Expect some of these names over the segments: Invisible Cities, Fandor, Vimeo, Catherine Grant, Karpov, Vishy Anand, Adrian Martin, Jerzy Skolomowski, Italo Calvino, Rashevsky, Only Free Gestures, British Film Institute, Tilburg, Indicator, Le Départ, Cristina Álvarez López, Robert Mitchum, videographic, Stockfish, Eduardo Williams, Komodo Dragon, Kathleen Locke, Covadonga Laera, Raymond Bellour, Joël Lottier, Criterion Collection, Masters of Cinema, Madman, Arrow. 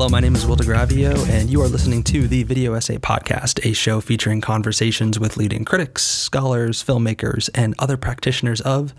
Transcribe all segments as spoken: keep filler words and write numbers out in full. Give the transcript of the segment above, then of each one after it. Hello, my name is Will DiGravio, and you are listening to The Video Essay Podcast, a show featuring conversations with leading critics, scholars, filmmakers, and other practitioners of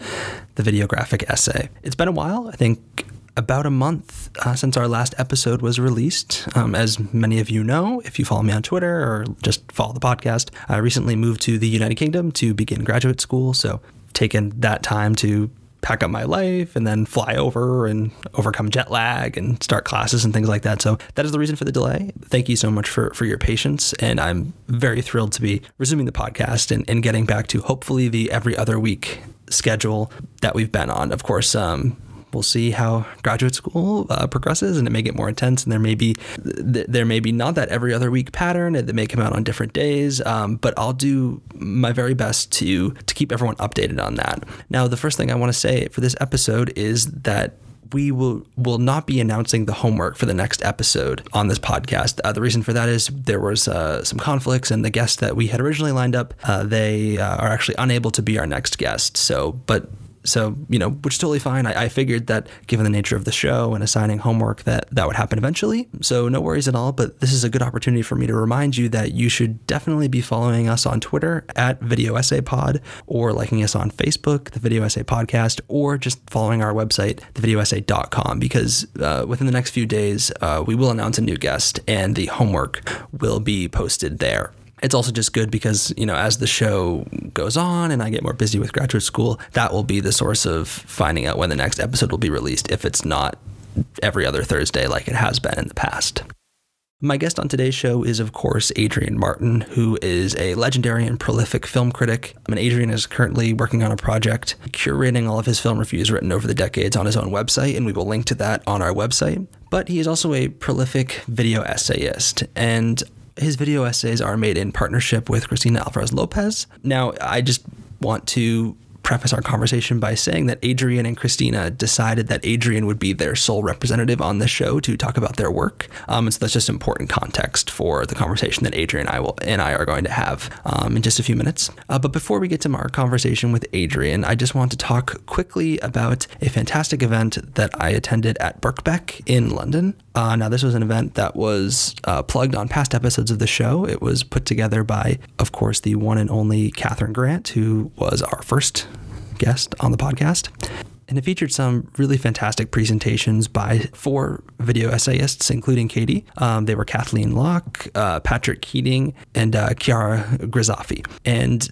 the videographic essay. It's been a while, I think about a month uh, since our last episode was released. Um, as many of you know, if you follow me on Twitter or just follow the podcast, I recently moved to the United Kingdom to begin graduate school, so I've taken that time to pack up my life and then fly over and overcome jet lag and start classes and things like that. So that is the reason for the delay. Thank you so much for, for your patience. And I'm very thrilled to be resuming the podcast and, and getting back to hopefully the every other week schedule that we've been on. Of course, um, we'll see how graduate school uh, progresses, and it may get more intense, and there may be th there may be not that every other week pattern that may come out on different days. Um, but I'll do my very best to to keep everyone updated on that. Now, the first thing I want to say for this episode is that we will will not be announcing the homework for the next episode on this podcast. Uh, the reason for that is there was uh, some conflicts, and the guests that we had originally lined up, uh, they uh, are actually unable to be our next guest. So, but. So, you know, which is totally fine. I, I figured that given the nature of the show and assigning homework that that would happen eventually. So no worries at all. But this is a good opportunity for me to remind you that you should definitely be following us on Twitter at Video Essay Pod, or liking us on Facebook, The Video Essay Podcast, or just following our website, the video essay dot com, because uh, within the next few days, uh, we will announce a new guest and the homework will be posted there. It's also just good because, you know, as the show goes on and I get more busy with graduate school, that will be the source of finding out when the next episode will be released, if it's not every other Thursday like it has been in the past. My guest on today's show is, of course, Adrian Martin, who is a legendary and prolific film critic. I mean, Adrian is currently working on a project curating all of his film reviews written over the decades on his own website, and we will link to that on our website. But he is also a prolific video essayist, and his video essays are made in partnership with Cristina Álvarez López. Now, I just want to preface our conversation by saying that Adrian and Cristina decided that Adrian would be their sole representative on the show to talk about their work. Um, and so that's just important context for the conversation that Adrian and I, will, and I are going to have um, in just a few minutes. Uh, but before we get to our conversation with Adrian, I just want to talk quickly about a fantastic event that I attended at Birkbeck in London. Uh, now, this was an event that was uh, plugged on past episodes of the show. It was put together by, of course, the one and only Catherine Grant, who was our first guest on the podcast. And it featured some really fantastic presentations by four video essayists, including Katie. Um, they were Kathleen Locke, uh, Patrick Keating, and uh, Chiara Grizaffi. And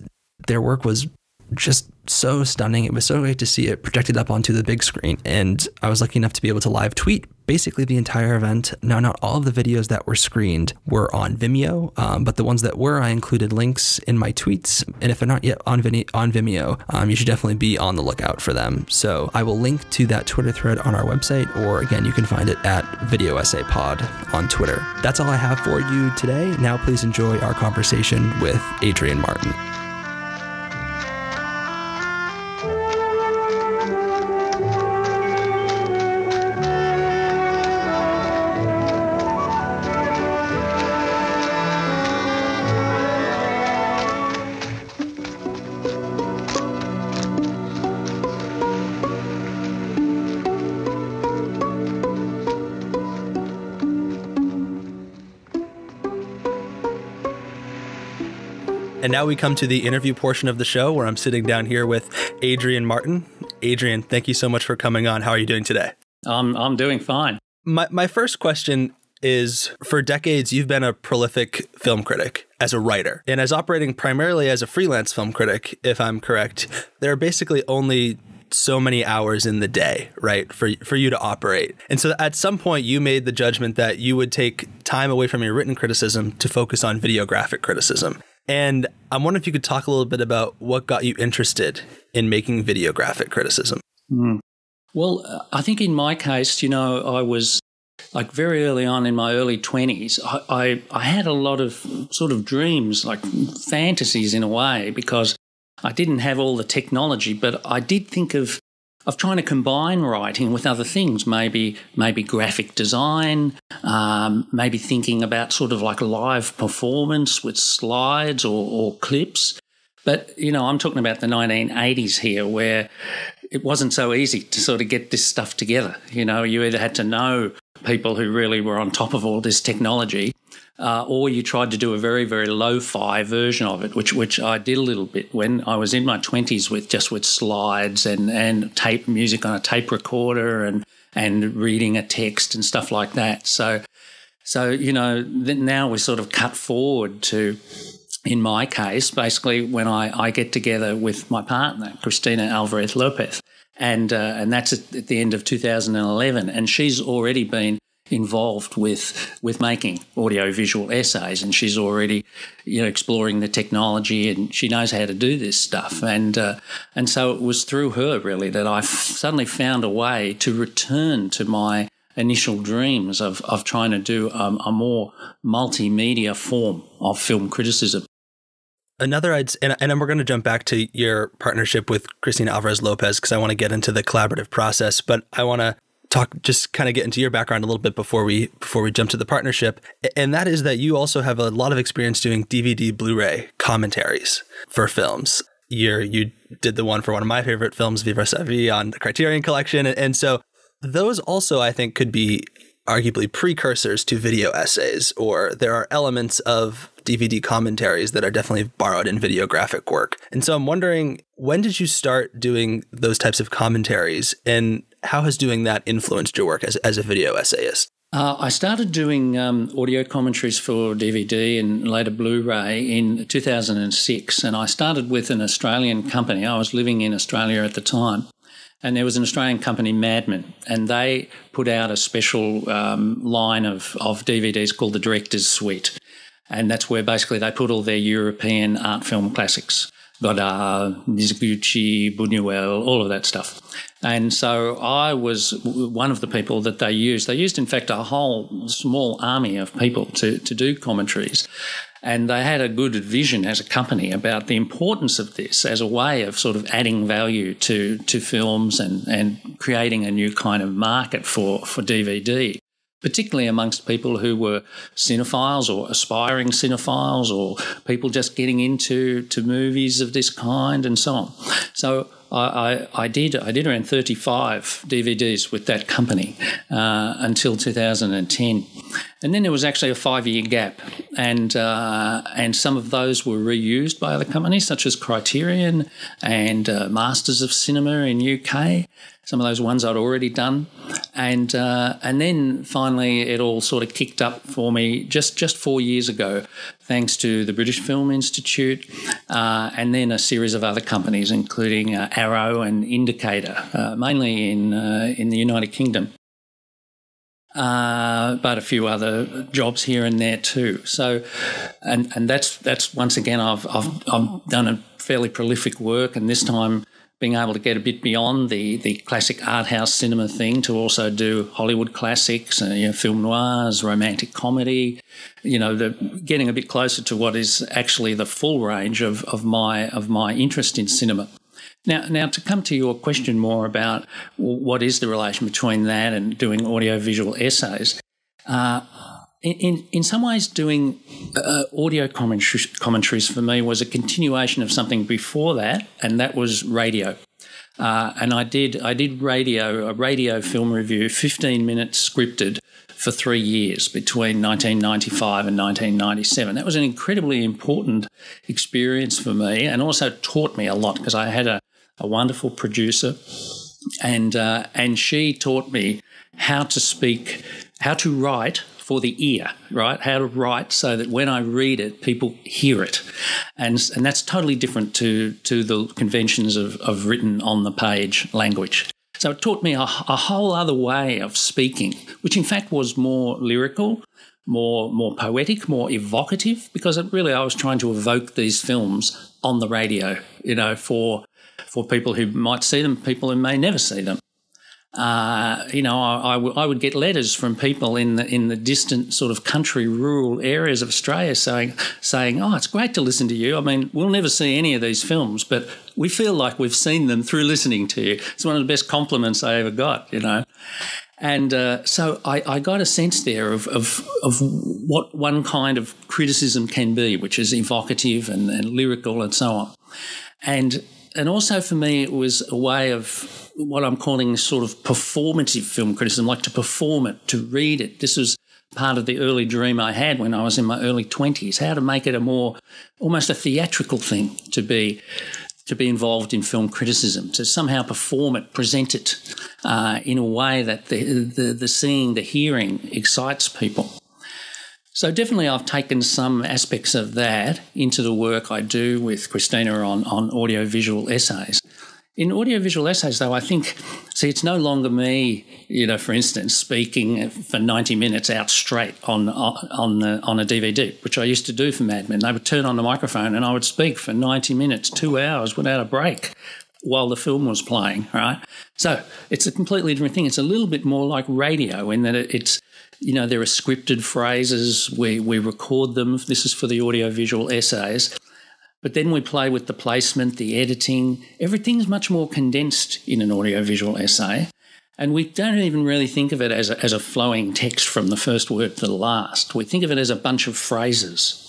their work was just so stunning. It was so great to see it projected up onto the big screen. And I was lucky enough to be able to live tweet basically the entire event. Now, not all of the videos that were screened were on Vimeo, um, but the ones that were, I included links in my tweets. And if they're not yet on, Vine on Vimeo, um, you should definitely be on the lookout for them. So I will link to that Twitter thread on our website, or again, you can find it at Video Essay Pod on Twitter. That's all I have for you today. Now, please enjoy our conversation with Adrian Martin. And now we come to the interview portion of the show where I'm sitting down here with Adrian Martin. Adrian, thank you so much for coming on. How are you doing today? I'm, I'm doing fine. My, my first question is, for decades, you've been a prolific film critic as a writer, and as operating primarily as a freelance film critic, if I'm correct, there are basically only so many hours in the day, right, for, for you to operate. And so at some point you made the judgment that you would take time away from your written criticism to focus on videographic criticism. And I'm wondering if you could talk a little bit about what got you interested in making videographic criticism. Mm. Well, I think in my case, you know, I was like very early on in my early twenties, I, I, I had a lot of sort of dreams, like fantasies in a way, because I didn't have all the technology, but I did think of, of trying to combine writing with other things, maybe maybe graphic design, um, maybe thinking about sort of like live performance with slides or, or clips. But, you know, I'm talking about the nineteen eighties here, where it wasn't so easy to sort of get this stuff together. You know, you either had to know people who really were on top of all this technology, uh, or you tried to do a very, very lo-fi version of it, which which I did a little bit when I was in my twenties with just with slides and, and tape music on a tape recorder and and reading a text and stuff like that. So, so you know, now we're sort of cut forward to, in my case, basically when I, I get together with my partner, Cristina Álvarez López, and uh, and that's at, at the end of two thousand eleven, and she's already been involved with with making audiovisual essays, and she's already, you know, exploring the technology, and she knows how to do this stuff, and uh, and so it was through her really that I f suddenly found a way to return to my initial dreams of of trying to do um, a more multimedia form of film criticism. Another, I'd, and, and we're going to jump back to your partnership with Cristina Álvarez López because I want to get into the collaborative process, but I want to talk, just kind of get into your background a little bit before we before we jump to the partnership. And that is that you also have a lot of experience doing D V D Blu-ray commentaries for films. You're, you did the one for one of my favorite films, Vivre Sa Vie, on the Criterion Collection. And so those also, I think, could be arguably precursors to video essays, or there are elements of D V D commentaries that are definitely borrowed in videographic work. And so I'm wondering, when did you start doing those types of commentaries, and how has doing that influenced your work as, as a video essayist? Uh, I started doing um, audio commentaries for D V D and later Blu-ray in two thousand six, and I started with an Australian company. I was living in Australia at the time. And there was an Australian company, Madman, and they put out a special um, line of, of D V Ds called The Director's Suite. And that's where basically they put all their European art film classics, Godard, Mizoguchi, Buñuel, all of that stuff. And so I was one of the people that they used. They used, in fact, a whole small army of people to, to do commentaries. And they had a good vision as a company about the importance of this as a way of sort of adding value to, to films and, and creating a new kind of market for, for D V D, particularly amongst people who were cinephiles or aspiring cinephiles or people just getting into to movies of this kind and so on. So I, I, I did I did around thirty-five D V Ds with that company uh, until two thousand ten, and then there was actually a five-year gap, and uh, and some of those were reused by other companies such as Criterion and uh, Masters of Cinema in U K. Some of those ones I'd already done, and uh, and then finally it all sort of kicked up for me just just four years ago, thanks to the British Film Institute, uh, and then a series of other companies, including uh, Arrow and Indicator, uh, mainly in uh, in the United Kingdom, uh, but a few other jobs here and there too. So, and and that's that's once again I've I've, I've done a fairly prolific work, and this time, being able to get a bit beyond the, the classic art house cinema thing to also do Hollywood classics, and, you know, film noirs, romantic comedy, you know, the, getting a bit closer to what is actually the full range of, of my of my interest in cinema. Now, now to come to your question more about what is the relation between that and doing audiovisual essays, uh, in, in, in some ways doing uh, audio commentaries, commentaries for me was a continuation of something before that, and that was radio. Uh, and I did I did radio, a radio film review, fifteen minutes scripted for three years between nineteen ninety-five and nineteen ninety-seven. That was an incredibly important experience for me, and also taught me a lot because I had a, a wonderful producer, and, uh, and she taught me how to speak, how to write for the ear, right? How to write so that when I read it, people hear it. And, and that's totally different to, to the conventions of, of written on the page language. So it taught me a, a whole other way of speaking, which in fact was more lyrical, more, more poetic, more evocative, because it really, I was trying to evoke these films on the radio, you know, for, for people who might see them, people who may never see them. Uh, you know, I, I, I would get letters from people in the in the distant sort of country, rural areas of Australia saying, saying, "Oh, it's great to listen to you. I mean, we'll never see any of these films, but we feel like we've seen them through listening to you." It's one of the best compliments I ever got, you know. And uh, so I, I got a sense there of, of, of what one kind of criticism can be, which is evocative and, and lyrical and so on. And and also for me it was a way of what I'm calling sort of performative film criticism, like to perform it, to read it. This was part of the early dream I had when I was in my early twenties, how to make it a more, almost a theatrical thing to be to be involved in film criticism, to somehow perform it, present it uh, in a way that the, the, the seeing, the hearing excites people. So definitely I've taken some aspects of that into the work I do with Cristina on, on audiovisual essays. In audiovisual essays, though, I think, see, it's no longer me, you know, for instance, speaking for ninety minutes out straight on on the, on a D V D, which I used to do for Mad Men. They would turn on the microphone and I would speak for ninety minutes, two hours without a break while the film was playing, right? So it's a completely different thing. It's a little bit more like radio in that it's, you know, there are scripted phrases. We, we record them. This is for the audiovisual essays. But then we play with the placement, the editing. Everything's much more condensed in an audiovisual essay. And we don't even really think of it as a, as a flowing text from the first word to the last. We think of it as a bunch of phrases,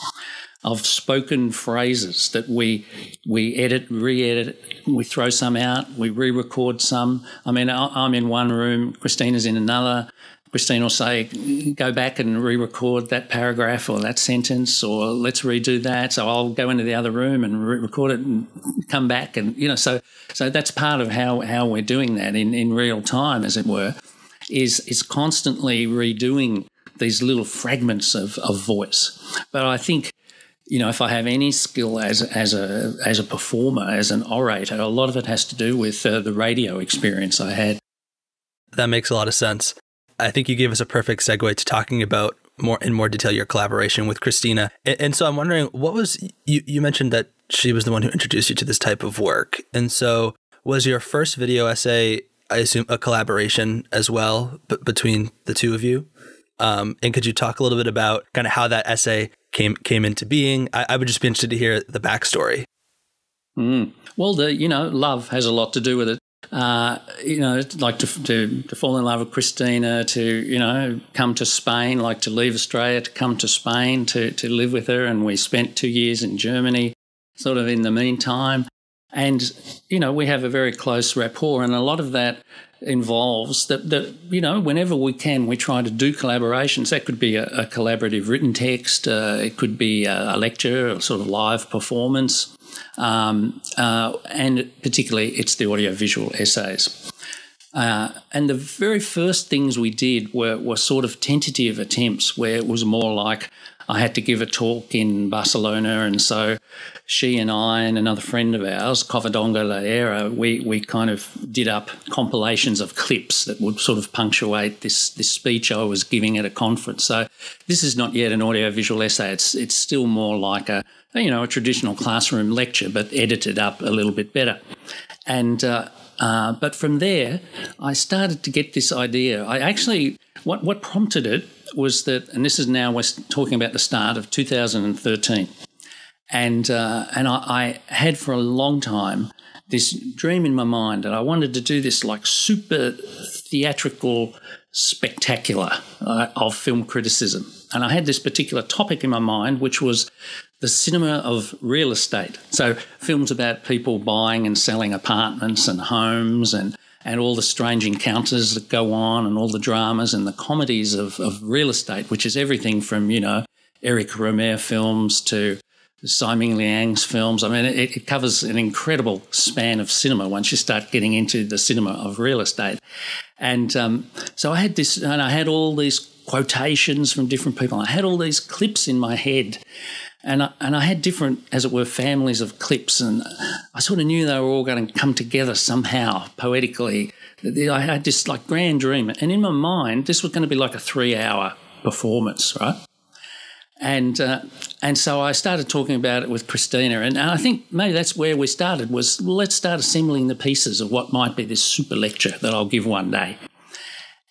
of spoken phrases that we, we edit, re-edit, we throw some out, we re-record some. I mean, I'm in one room, Christina's in another. Christine will say, go back and re-record that paragraph or that sentence, or let's redo that. So I'll go into the other room and re-record it and come back. And, you know, so so that's part of how, how we're doing that in, in real time, as it were, is, is constantly redoing these little fragments of, of voice. But I think, you know, if I have any skill as, as, a, as a performer, as an orator, a lot of it has to do with uh, the radio experience I had. That makes a lot of sense. I think you gave us a perfect segue to talking about more in more detail your collaboration with Cristina. And, and so I'm wondering, what was, you, you mentioned that she was the one who introduced you to this type of work. And so was your first video essay, I assume, a collaboration as well but between the two of you? Um, and could you talk a little bit about kind of how that essay came, came into being? I, I would just be interested to hear the backstory. Mm. Well, the, you know, love has a lot to do with it. Uh, you know, like to, to, to fall in love with Cristina, to, you know, come to Spain, like to leave Australia, to come to Spain, to, to live with her. And we spent two years in Germany sort of in the meantime. And, you know, we have a very close rapport, and a lot of that involves that, that you know, whenever we can, we try to do collaborations. That could be a, a collaborative written text. Uh, it could be a, a lecture, a sort of live performance. Um, uh, and particularly it's the audiovisual essays. Uh, and the very first things we did were, were sort of tentative attempts where it was more like I had to give a talk in Barcelona, and so she and I and another friend of ours, Covadonga Laera, we, we kind of did up compilations of clips that would sort of punctuate this, this speech I was giving at a conference. So this is not yet an audiovisual essay. It's, it's still more like a, you know, a traditional classroom lecture but edited up a little bit better. And uh, uh, but from there I started to get this idea. I actually, what, what prompted it was that, and this is now, we're talking about the start of two thousand thirteen, and, uh, and I, I had for a long time this dream in my mind that I wanted to do this like super theatrical spectacular uh, of film criticism. And I had this particular topic in my mind, which was the cinema of real estate. So films about people buying and selling apartments and homes, and, and all the strange encounters that go on, and all the dramas and the comedies of, of real estate, which is everything from, you know, Eric Rohmer films to Simon Liang's films. I mean, it, it covers an incredible span of cinema once you start getting into the cinema of real estate. And um, so I had this, and I had all these quotations from different people. I had all these clips in my head. And I, and I had different, as it were, families of clips, and I sort of knew they were all going to come together somehow, poetically. I had this like grand dream, and in my mind, this was going to be like a three-hour performance, right? And uh, and so I started talking about it with Cristina, and, and I think maybe that's where we started, was well, let's start assembling the pieces of what might be this super lecture that I'll give one day.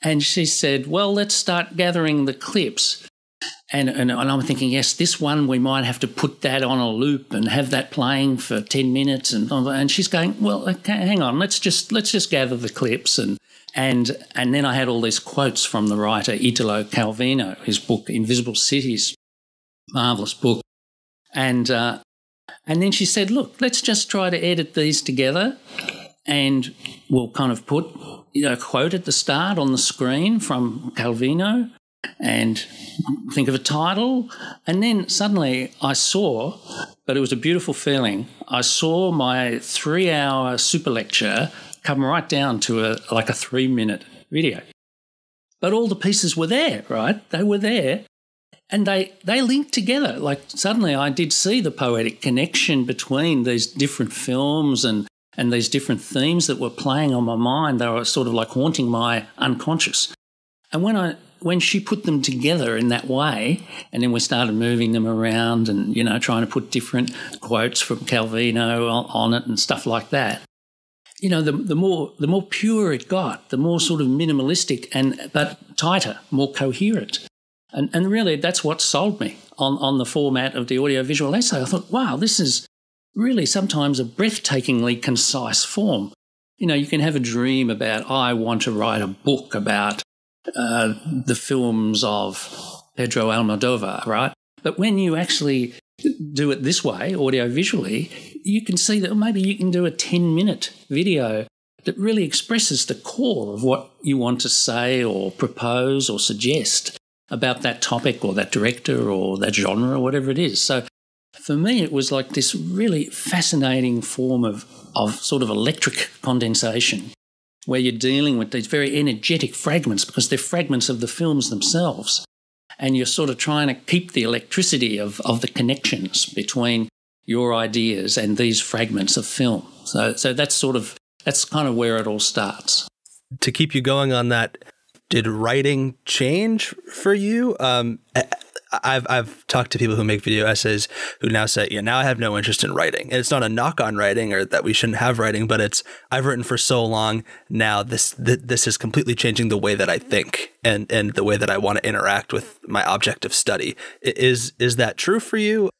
And she said, well, let's start gathering the clips. And, and, and I'm thinking, yes, this one we might have to put that on a loop and have that playing for ten minutes, and and she's going, well, okay, hang on, let's just let's just gather the clips, and and and then I had all these quotes from the writer Italo Calvino, his book Invisible Cities, marvelous book, and uh, And then she said, look, let's just try to edit these together, and we'll kind of put a quote at the start on the screen from Calvino and think of a title. And then suddenly I saw, but it was a beautiful feeling, I saw my three-hour super lecture come right down to a like a three-minute video. But all the pieces were there, right? They were there. And they, they linked together. Like suddenly I did see the poetic connection between these different films and, and these different themes that were playing on my mind. They were sort of like haunting my unconscious. And when I when she put them together in that way, and then we started moving them around and, you know, trying to put different quotes from Calvino on, on it and stuff like that, you know, the, the more the more pure it got, the more sort of minimalistic and but tighter, more coherent. And, and really, that's what sold me on, on the format of the audiovisual essay. I thought, wow, this is really sometimes a breathtakingly concise form. You know, you can have a dream about, I want to write a book about uh, the films of Pedro Almodovar, right? But when you actually do it this way, audiovisually, you can see that maybe you can do a ten-minute video that really expresses the core of what you want to say or propose or suggest about that topic or that director or that genre or whatever it is. So for me, it was like this really fascinating form of, of sort of electric condensation where you're dealing with these very energetic fragments because they're fragments of the films themselves. And you're sort of trying to keep the electricity of, of the connections between your ideas and these fragments of film. So, so that's sort of, that's kind of where it all starts. To keep you going on that, did writing change for you? Um, I've, I've talked to people who make video essays who now say, yeah, now I have no interest in writing. And it's not a knock on writing or that we shouldn't have writing, but it's, I've written for so long now, this, th this is completely changing the way that I think and, and the way that I want to interact with my object of study. Is, is that true for you?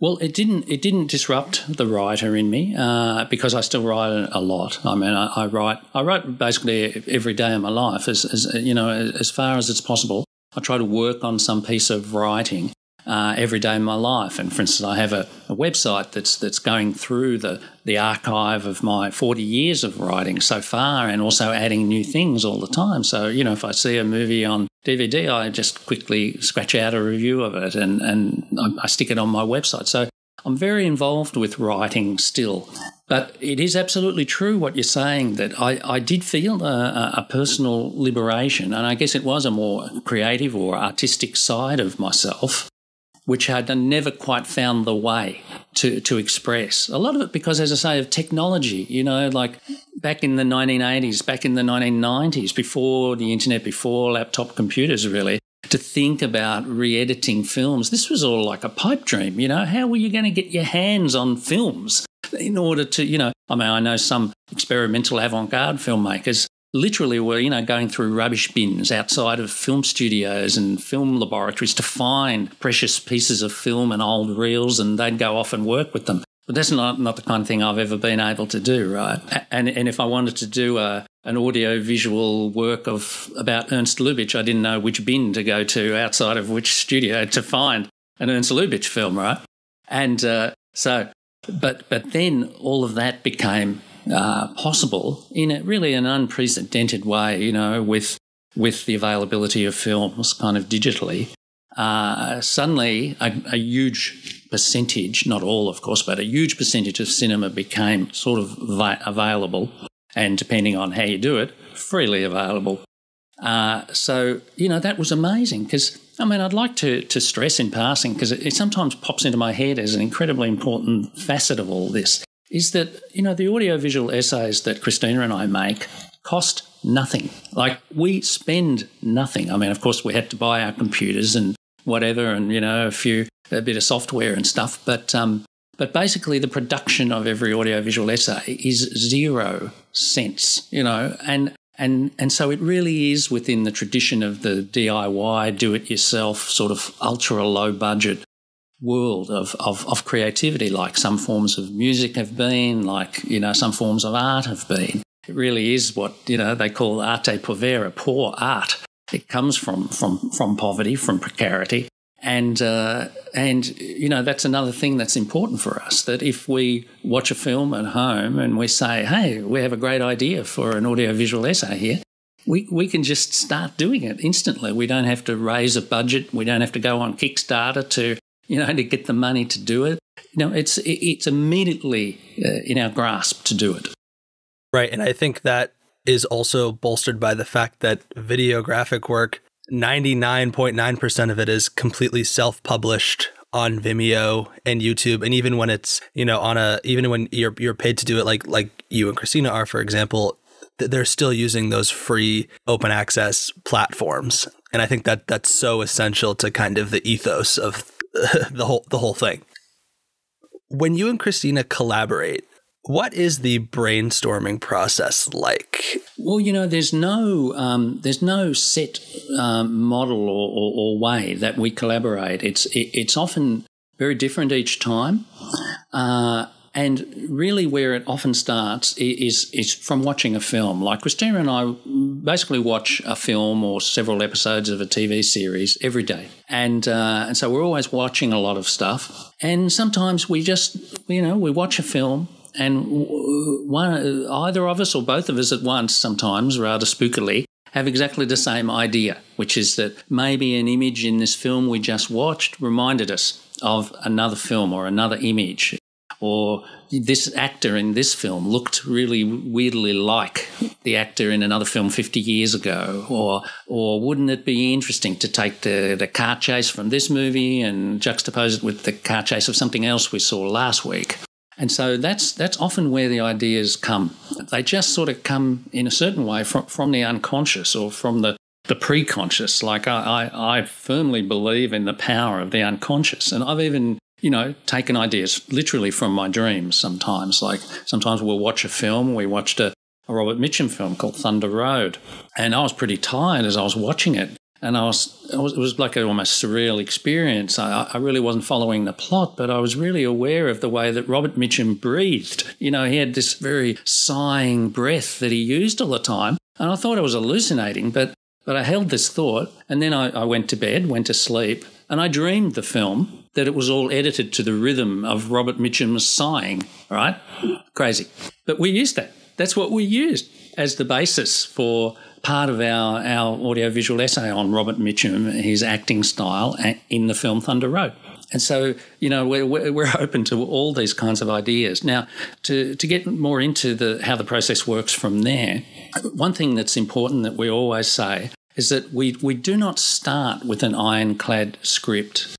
Well, it didn't, it didn't disrupt the writer in me uh, because I still write a lot. I mean, I, I write I write basically every day of my life, as, as you know, as far as it's possible. I try to work on some piece of writing uh, every day of my life. And for instance, I have a, a website that's that's going through the the archive of my forty years of writing so far, and also adding new things all the time. So you know, if I see a movie on D V D, I just quickly scratch out a review of it and, and I stick it on my website. So I'm very involved with writing still. But it is absolutely true what you're saying, that I, I did feel a, a personal liberation, and I guess it was a more creative or artistic side of myself, which I'd never quite found the way to, to express. A lot of it because, as I say, of technology, you know, like back in the nineteen eighties, back in the nineteen nineties, before the internet, before laptop computers really, to think about re-editing films, this was all like a pipe dream, you know. How were you going to get your hands on films in order to, you know, I mean, I know some experimental avant-garde filmmakers literally were, you know, going through rubbish bins outside of film studios and film laboratories to find precious pieces of film and old reels, and they'd go off and work with them. But that's not, not the kind of thing I've ever been able to do, right? And, and if I wanted to do a, an audio-visual work of about Ernst Lubitsch, I didn't know which bin to go to outside of which studio to find an Ernst Lubitsch film, right? And uh, so, but, but then all of that became Uh, possible in a, really an unprecedented way, you know, with with the availability of films kind of digitally. Uh, suddenly a, a huge percentage, not all of course, but a huge percentage of cinema became sort of available, and depending on how you do it, freely available. Uh, so, you know, that was amazing because, I mean, I'd like to, to stress in passing, because it, it sometimes pops into my head as an incredibly important facet of all this, is that, you know, the audiovisual essays that Christina and I make cost nothing. Like, we spend nothing. I mean, of course, we had to buy our computers and whatever and, you know, a few, a bit of software and stuff. But, um, but basically the production of every audiovisual essay is zero cents, you know, and, and, and so it really is within the tradition of the D I Y, do-it-yourself sort of ultra-low budget world of, of, of creativity, like some forms of music have been, like, you know, some forms of art have been. It really is what, you know, they call arte povera, poor art. It comes from, from, from poverty, from precarity, And, uh, and you know, that's another thing that's important for us, that if we watch a film at home and we say, hey, we have a great idea for an audiovisual essay here, we, we can just start doing it instantly. We don't have to raise a budget. We don't have to go on Kickstarter to, you know, to get the money to do it. You know, it's, it's immediately in our grasp to do it. Right. And I think that is also bolstered by the fact that video graphic work, ninety-nine point nine percent of it is completely self-published on Vimeo and YouTube. And even when it's, you know, on a, even when you're, you're paid to do it, like, like you and Cristina are, for example, they're still using those free open access platforms. And I think that that's so essential to kind of the ethos of the whole, the whole thing. When you and Cristina collaborate, what is the brainstorming process like? Well, you know, there's no um, there's no set um, model or, or, or way that we collaborate. It's it, it's often very different each time, uh, and really where it often starts is is from watching a film. Like Cristina and I basically watch a film or several episodes of a T V series every day, and uh, and so we're always watching a lot of stuff. And sometimes we just you know we watch a film. And one, either of us or both of us at once, sometimes rather spookily, have exactly the same idea, which is that maybe an image in this film we just watched reminded us of another film or another image, or this actor in this film looked really weirdly like the actor in another film fifty years ago, or or wouldn't it be interesting to take the, the car chase from this movie and juxtapose it with the car chase of something else we saw last week? And so that's that's often where the ideas come. They just sort of come in a certain way from, from the unconscious or from the, the pre-conscious. Like I, I, I firmly believe in the power of the unconscious. And I've even, you know, taken ideas literally from my dreams sometimes. Like sometimes we'll watch a film. We watched a, a Robert Mitchum film called Thunder Road. And I was pretty tired as I was watching it. And I was, I was, it was like an almost surreal experience. I, I really wasn't following the plot, but I was really aware of the way that Robert Mitchum breathed. You know, he had this very sighing breath that he used all the time. And I thought I was hallucinating, but, but I held this thought. And then I, I went to bed, went to sleep, and I dreamed the film that it was all edited to the rhythm of Robert Mitchum's sighing, right? Crazy. But we used that. That's what we used as the basis for part of our, our audiovisual essay on Robert Mitchum, his acting style in the film Thunder Road. And so, you know, we're, we're open to all these kinds of ideas. Now, to, to get more into the how the process works from there, one thing that's important that we always say is that we, we do not start with an ironclad script.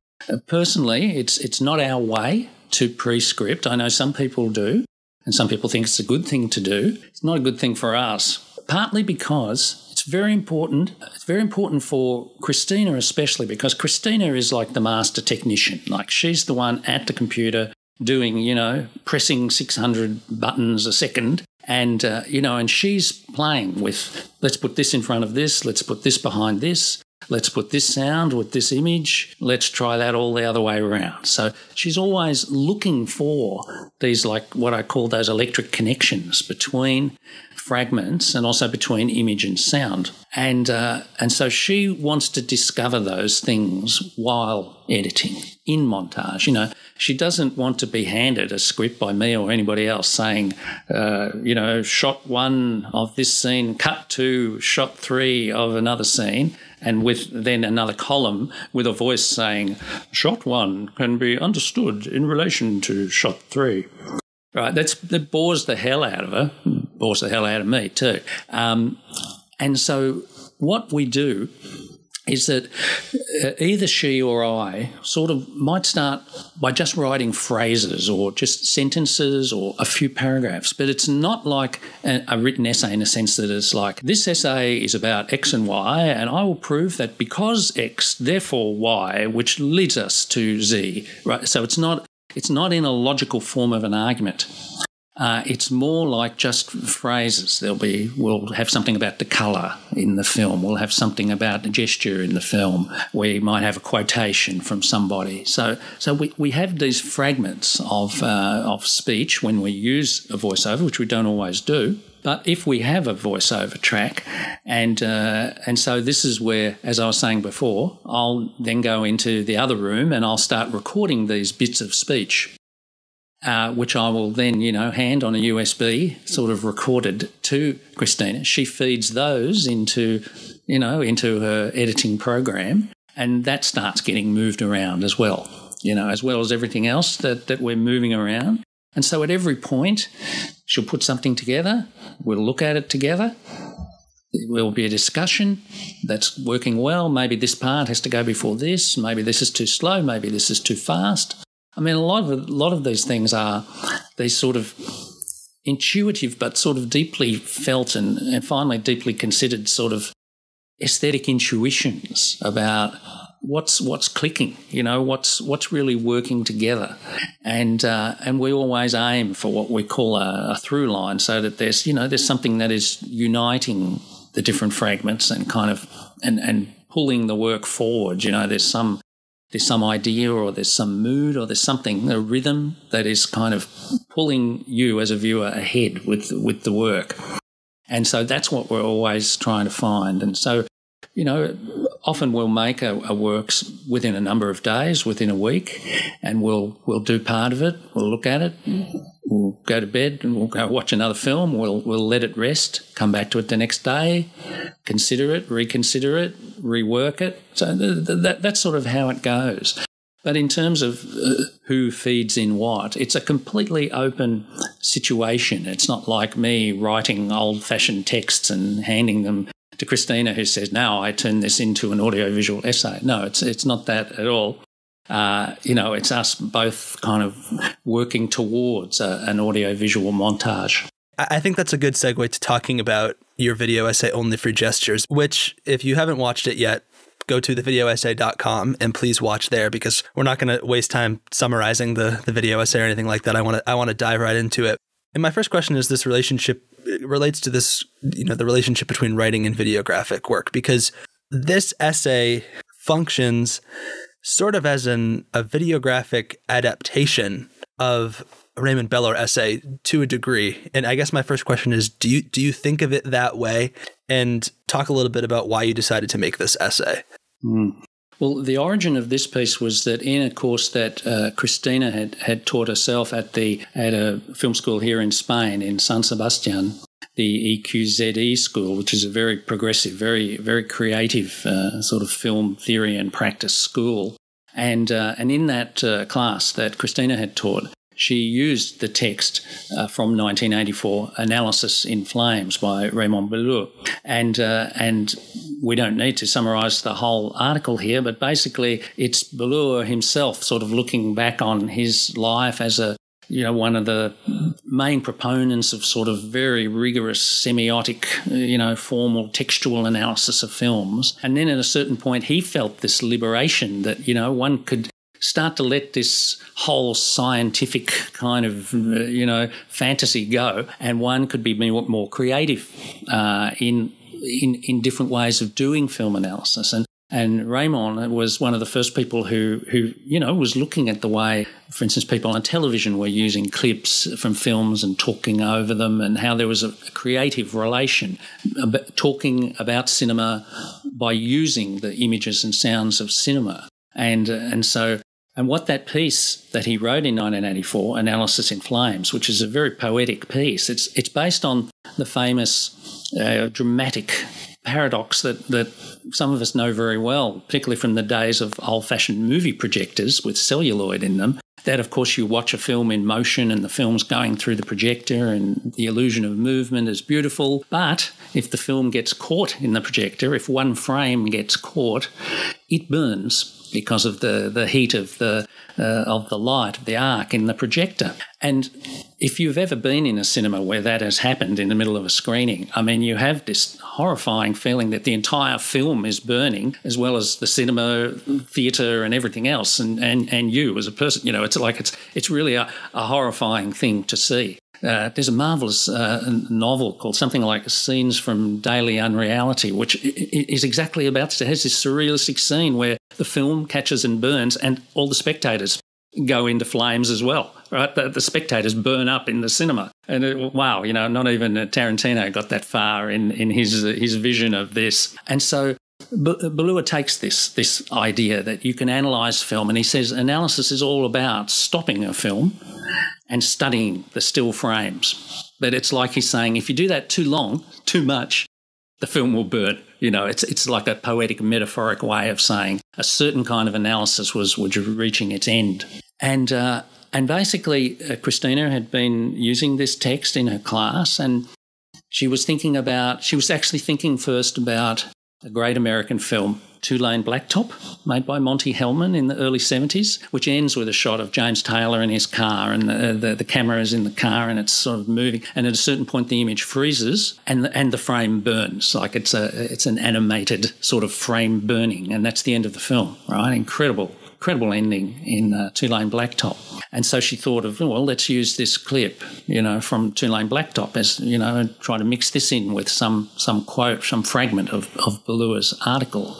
Personally, it's, it's not our way to pre-script. I know some people do, and some people think it's a good thing to do. It's not a good thing for us. Partly because it's very important, it's very important for Cristina especially, because Cristina is like the master technician. Like she's the one at the computer doing, you know, pressing six hundred buttons a second and, uh, you know, and she's playing with, let's put this in front of this, let's put this behind this, let's put this sound with this image, let's try that all the other way around. So she's always looking for these, like what I call those electric connections between fragments and also between image and sound. And, uh, and so she wants to discover those things while editing in montage. You know, she doesn't want to be handed a script by me or anybody else saying, uh, you know, shot one of this scene, cut two, shot three of another scene, and with then another column with a voice saying, shot one can be understood in relation to shot three. Right, that's, that bores the hell out of her, bores the hell out of me too. Um, and so what we do is that either she or I sort of might start by just writing phrases or just sentences or a few paragraphs, but it's not like a, a written essay in a sense that it's like, this essay is about X and Y, and I will prove that because X, therefore Y, which leads us to Z. Right, so it's not... It's not in a logical form of an argument. Uh, it's more like just phrases. There'll be, we'll have something about the colour in the film. We'll have something about the gesture in the film. We might have a quotation from somebody. So, so we, we have these fragments of, uh, of speech when we use a voiceover, which we don't always do. But if we have a voiceover track, and uh, and so this is where, as I was saying before, I'll then go into the other room and I'll start recording these bits of speech, uh, which I will then, you know, hand on a U S B, sort of recorded to Cristina. She feeds those into, you know, into her editing program, and that starts getting moved around as well, you know, as well as everything else that, that we're moving around. And so at every point, she'll put something together, we'll look at it together, there will be a discussion, that's working well, maybe this part has to go before this, maybe this is too slow, maybe this is too fast. I mean, a lot of, a lot of these things are these sort of intuitive but sort of deeply felt and, and finally deeply considered sort of aesthetic intuitions about what's what's clicking, you know, what's what's really working together, and uh, and we always aim for what we call a, a through line, so that there's, you know, there's something that is uniting the different fragments and kind of and and pulling the work forward. You know, there's some there's some idea, or there's some mood, or there's something, a rhythm that is kind of pulling you as a viewer ahead with with the work, and so that's what we're always trying to find, and so. You know, often we'll make a, a works within a number of days, within a week, and we'll we'll do part of it. We'll look at it. We'll go to bed and we'll go watch another film. We'll we'll let it rest. Come back to it the next day, consider it, reconsider it, rework it. So th th that that's sort of how it goes. But in terms of uh, who feeds in what, it's a completely open situation. It's not like me writing old-fashioned texts and handing them to Cristina, who says, now I turn this into an audiovisual essay. No, it's it's not that at all. Uh, you know, it's us both kind of working towards a, an audiovisual montage. I think that's a good segue to talking about your video essay, Only for Gestures, which, if you haven't watched it yet, go to the video essay dot com and please watch there, because we're not going to waste time summarizing the, the video essay or anything like that. I want to I want to dive right into it. And my first question is this relationship it relates to this, you know, the relationship between writing and videographic work, because this essay functions sort of as an, a videographic adaptation of Raymond Bellour essay to a degree. And I guess my first question is, do you, do you think of it that way? And talk a little bit about why you decided to make this essay. Mm. Well, the origin of this piece was that in a course that uh, Cristina had, had taught herself at the at a film school here in Spain, in San Sebastian, the E Q Z E school, which is a very progressive, very very creative uh, sort of film theory and practice school. And, uh, and in that uh, class that Cristina had taught, she used the text uh, from nineteen eighty-four, Analysis in Flames by Raymond Bellour. And, uh, and we don't need to summarise the whole article here, but basically it's Bellour himself sort of looking back on his life as a, you know, one of the main proponents of sort of very rigorous semiotic, you know, formal textual analysis of films. And then at a certain point he felt this liberation that, you know, one could start to let this whole scientific kind of, you know, fantasy go, and one could be more creative uh, in, in in different ways of doing film analysis. And and Raymond was one of the first people who, who, you know, was looking at the way, for instance, people on television were using clips from films and talking over them, and how there was a creative relation, talking about cinema by using the images and sounds of cinema. And, and so, and what that piece that he wrote in nineteen eighty-four, Analysis in Flames, which is a very poetic piece, it's, it's based on the famous uh, dramatic paradox that, that some of us know very well, particularly from the days of old-fashioned movie projectors with celluloid in them, that, of course, you watch a film in motion and the film's going through the projector and the illusion of movement is beautiful. But if the film gets caught in the projector, if one frame gets caught, it burns, because of the, the heat of the, uh, of the light, of the arc in the projector. And if you've ever been in a cinema where that has happened in the middle of a screening, I mean, you have this horrifying feeling that the entire film is burning, as well as the cinema, theatre and everything else, and, and, and you as a person. You know, it's like it's, it's really a, a horrifying thing to see. Uh, there's a marvellous uh, novel called something like Scenes from Daily Unreality, which is exactly about this. It has this surrealistic scene where the film catches and burns and all the spectators go into flames as well, right? The, the spectators burn up in the cinema. And it, wow, you know, not even Tarantino got that far in, in his his vision of this. And so Bellour takes this, this idea that you can analyse film, and he says analysis is all about stopping a film and studying the still frames. But it's like he's saying if you do that too long, too much, the film will burn. You know, it's, it's like a poetic, metaphoric way of saying a certain kind of analysis was, was reaching its end. And, uh, and basically uh, Cristina had been using this text in her class, and she was thinking about, she was actually thinking first about a great American film, Tulane Blacktop, made by Monty Hellman in the early seventies, which ends with a shot of James Taylor in his car, and the, the, the camera is in the car and it's sort of moving. And at a certain point, the image freezes and the, and the frame burns. Like it's a it's an animated sort of frame burning, and that's the end of the film, right? Incredible, incredible ending in uh, Tulane Blacktop. And so she thought of, well, let's use this clip, you know, from Tulane Blacktop as, you know, and try to mix this in with some some quote, some fragment of, of Bellour's article,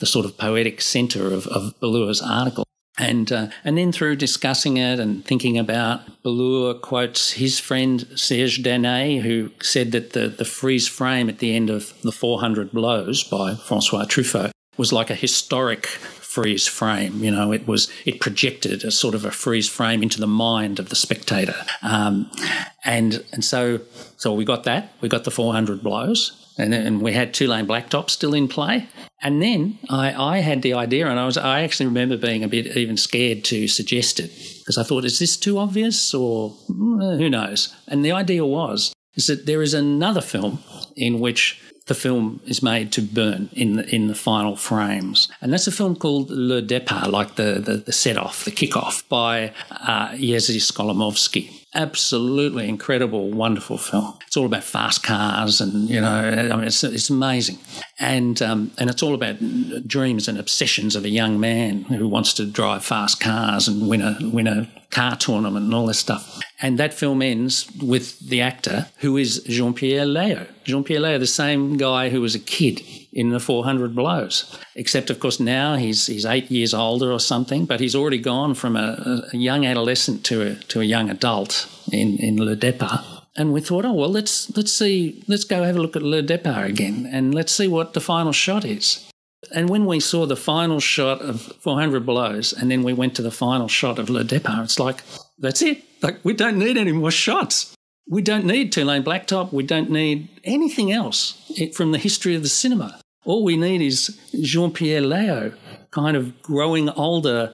the sort of poetic centre of, of Bellour's article. And, uh, and then through discussing it and thinking about, Bellour quotes his friend Serge Daney, who said that the, the freeze frame at the end of The four hundred blows by Francois Truffaut was like a historic freeze frame. You know, it was, it projected a sort of a freeze frame into the mind of the spectator, um, and and so so we got that, we got The four hundred blows, and and we had Tulane Blacktop still in play, and then I, I had the idea, and I was I actually remember being a bit even scared to suggest it, because I thought, is this too obvious, or who knows? And the idea was is that there is another film in which the film is made to burn in the, in the final frames. And that's a film called Le Départ, like the, the, the set-off, the kick-off, by uh, Jerzy Skolomowski. Absolutely incredible, wonderful film. It's all about fast cars and, you know, I mean, it's, it's amazing. And, um, and it's all about dreams and obsessions of a young man who wants to drive fast cars and win a, win a car tournament and all this stuff. And that film ends with the actor, who is Jean-Pierre Léaud. Jean-Pierre Léaud, the same guy who was a kid in The four hundred blows, except, of course, now he's he's eight years older or something, but he's already gone from a, a young adolescent to a, to a young adult in, in Le Départ. And we thought, oh, well, let's, let's see, let's go have a look at Le Départ again and let's see what the final shot is. And when we saw the final shot of four hundred blows and then we went to the final shot of Le Départ, it's like, that's it. Like, we don't need any more shots. We don't need Tulane Blacktop. We don't need anything else from the history of the cinema. All we need is Jean-Pierre Léaud kind of growing older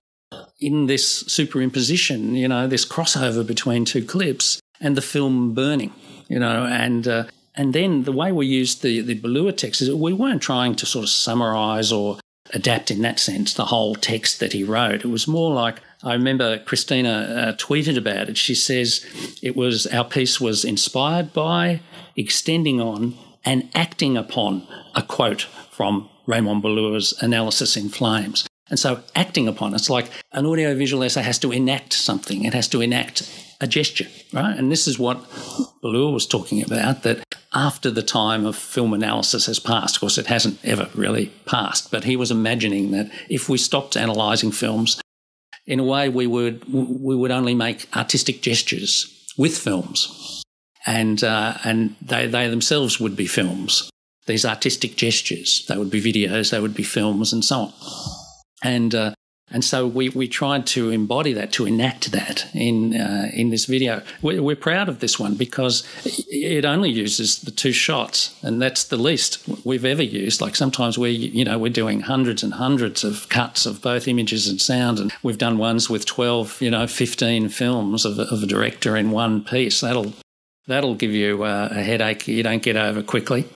in this superimposition, you know, this crossover between two clips, and the film burning, you know, and... Uh, And then the way we used the, the Bellour text is that we weren't trying to sort of summarise or adapt in that sense the whole text that he wrote. It was more like, I remember Cristina uh, tweeted about it. She says it was, our piece was inspired by, extending on and acting upon a quote from Raymond Bellour's Analysis in Flames. And so acting upon, it's like an audiovisual essay has to enact something. It has to enact a gesture, right? And this is what Bellour was talking about, that after the time of film analysis has passed, of course it hasn't ever really passed, but he was imagining that if we stopped analysing films, in a way we would, we would only make artistic gestures with films, and, uh, and they, they themselves would be films. These artistic gestures, they would be videos, they would be films and so on. And uh, and so we, we tried to embody that, to enact that in uh, in this video. We're, we're proud of this one because it only uses the two shots, and that's the least we've ever used. Like sometimes we, you know, we're doing hundreds and hundreds of cuts of both images and sound, and we've done ones with twelve, you know, fifteen films of, of a director in one piece. That'll that'll give you a, a headache you don't get over quickly.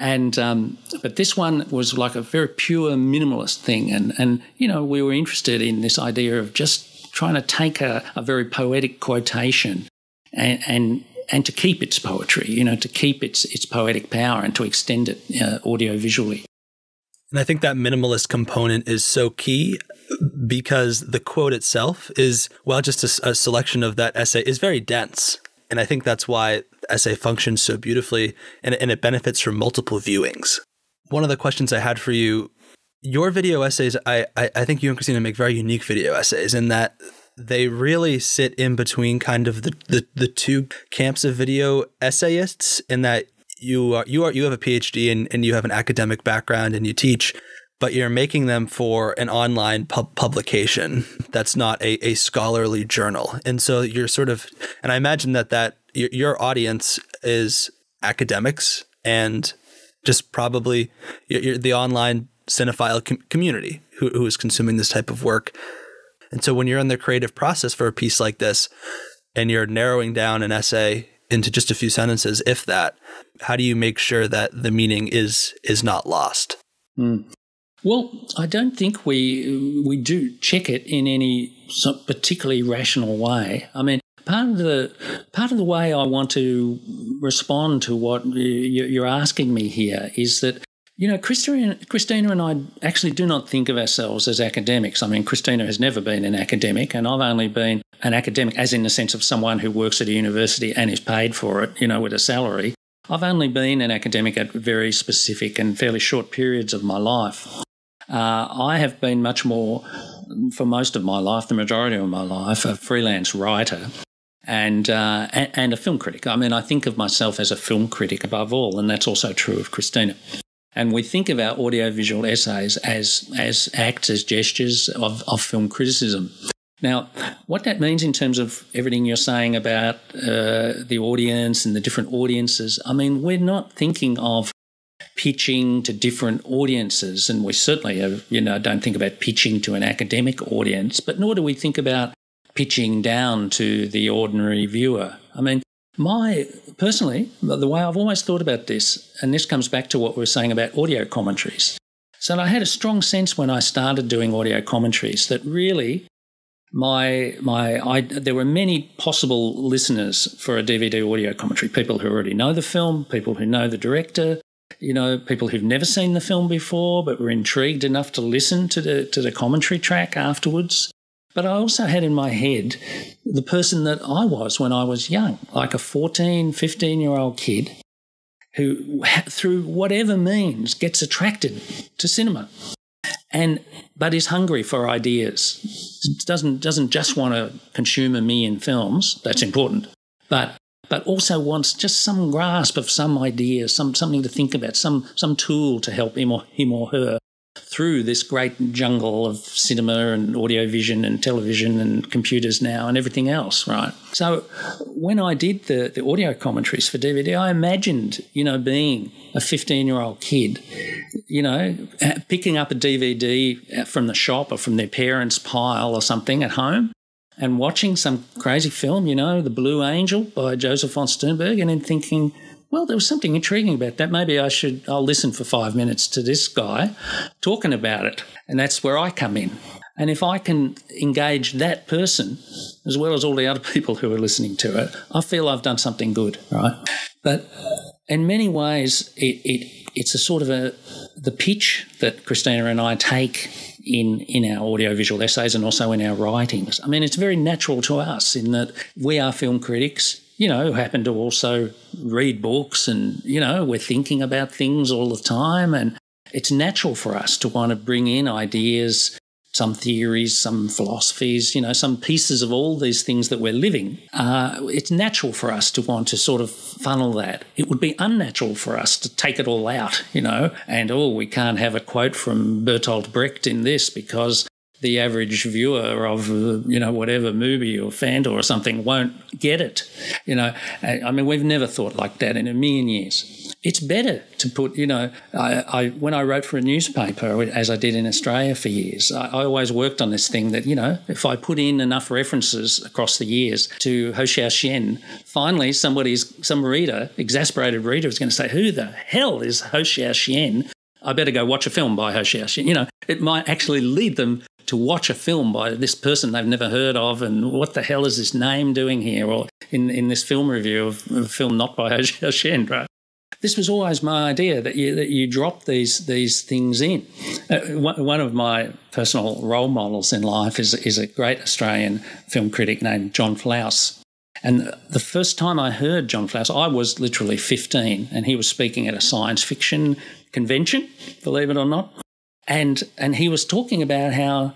And um, but this one was like a very pure minimalist thing, and and you know we were interested in this idea of just trying to take a, a very poetic quotation, and, and and to keep its poetry, you know, to keep its its poetic power and to extend it uh, audio visually. And I think that minimalist component is so key, because the quote itself is, well, just a, a selection of that essay is very dense. And I think that's why the essay functions so beautifully, and, and it benefits from multiple viewings. One of the questions I had for you, your video essays, I, I, I think you and Cristina make very unique video essays in that they really sit in between kind of the, the, the two camps of video essayists, in that you are, you are, you have a PhD and, and you have an academic background and you teach, but you're making them for an online pub publication that's not a, a scholarly journal. And so you're sort of, and I imagine that that your, your audience is academics and just probably you're, you're the online cinephile com community who, who is consuming this type of work. And so when you're in the creative process for a piece like this and you're narrowing down an essay into just a few sentences, if that, how do you make sure that the meaning is is not lost? Mm. Well, I don't think we we do check it in any particularly rational way. I mean, part of the part of the way I want to respond to what you're asking me here is that, you know, Christina, Christina and I actually do not think of ourselves as academics. I mean, Christina has never been an academic, and I've only been an academic as in the sense of someone who works at a university and is paid for it, you know, with a salary. I've only been an academic at very specific and fairly short periods of my life. Uh, I have been much more, for most of my life, the majority of my life, a freelance writer and, uh, and a film critic. I mean, I think of myself as a film critic above all, and that's also true of Christina. And we think of our audiovisual essays as as acts, as gestures of, of film criticism. Now, what that means in terms of everything you're saying about uh, the audience and the different audiences, I mean, we're not thinking of pitching to different audiences, and we certainly have, you know, don't think about pitching to an academic audience, but nor do we think about pitching down to the ordinary viewer. I mean, My, personally, the way I've always thought about this, and this comes back to what we were saying about audio commentaries. So I had a strong sense when I started doing audio commentaries that really my, my I, there were many possible listeners for a D V D audio commentary, people who already know the film, people who know the director, you know, people who've never seen the film before but were intrigued enough to listen to the, to the commentary track afterwards. But I also had in my head the person that I was when I was young, like a fourteen, fifteen-year-old kid who, through whatever means, gets attracted to cinema and but is hungry for ideas. Doesn't, doesn't just want to consume a million films. That's important. But, but also wants just some grasp of some idea, some, something to think about, some, some tool to help him or, him or her through this great jungle of cinema and audio vision and television and computers now and everything else, right? So when I did the, the audio commentaries for D V D, I imagined, you know, being a fifteen-year-old kid, you know, picking up a D V D from the shop or from their parents' pile or something at home and watching some crazy film, you know, The Blue Angel by Joseph von Sternberg, and then thinking, well, there was something intriguing about that. Maybe I should, I'll listen for five minutes to this guy talking about it. And that's where I come in. And if I can engage that person as well as all the other people who are listening to it, I feel I've done something good, right? But in many ways, it, it it's a sort of a, the pitch that Christina and I take in, in our audiovisual essays and also in our writings. I mean, it's very natural to us in that we are film critics, you know, who happen to also read books and, you know, we're thinking about things all the time, and it's natural for us to want to bring in ideas, some theories, some philosophies, you know, some pieces of all these things that we're living. Uh, it's natural for us to want to sort of funnel that. It would be unnatural for us to take it all out, you know, and, oh, we can't have a quote from Bertolt Brecht in this because the average viewer of, you know, whatever movie or Fandor or something won't get it. You know, I mean, we've never thought like that in a million years. It's better to put, you know, I, I when I wrote for a newspaper, as I did in Australia for years, I, I always worked on this thing that, you know, if I put in enough references across the years to Ho Xiaoxian, finally somebody's, some reader, exasperated reader, is going to say, who the hell is Ho Xiaoxian? I better go watch a film by Ho Xiaoxian. You know, it might actually lead them to watch a film by this person they've never heard of, and what the hell is this name doing here? Or in, in this film review of a film not by Ho Xiaoxian, right? This was always my idea, that you, that you drop these these things in. Uh, one of my personal role models in life is, is a great Australian film critic named John Flaus. And the first time I heard John Flaus, I was literally fifteen, and he was speaking at a science fiction convention, believe it or not. And and he was talking about how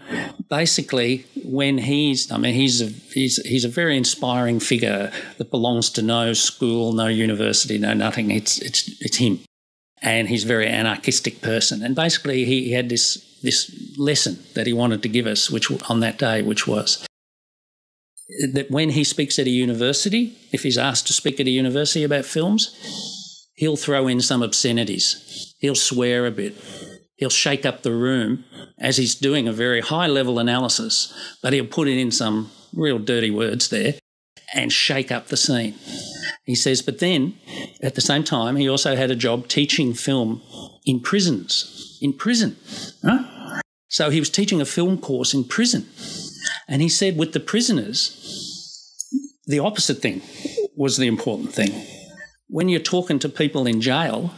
basically when he's, I mean, he's a, he's, he's a very inspiring figure that belongs to no school, no university, no nothing. It's, it's, it's him. And he's a very anarchistic person. And basically he, he had this, this lesson that he wanted to give us which on that day, which was that when he speaks at a university, if he's asked to speak at a university about films, he'll throw in some obscenities. He'll swear a bit. He'll shake up the room as he's doing a very high-level analysis, but he'll put in some real dirty words there and shake up the scene. He says, but then at the same time, he also had a job teaching film in prisons, in prison. Huh? So he was teaching a film course in prison. And he said with the prisoners, the opposite thing was the important thing. When you're talking to people in jail,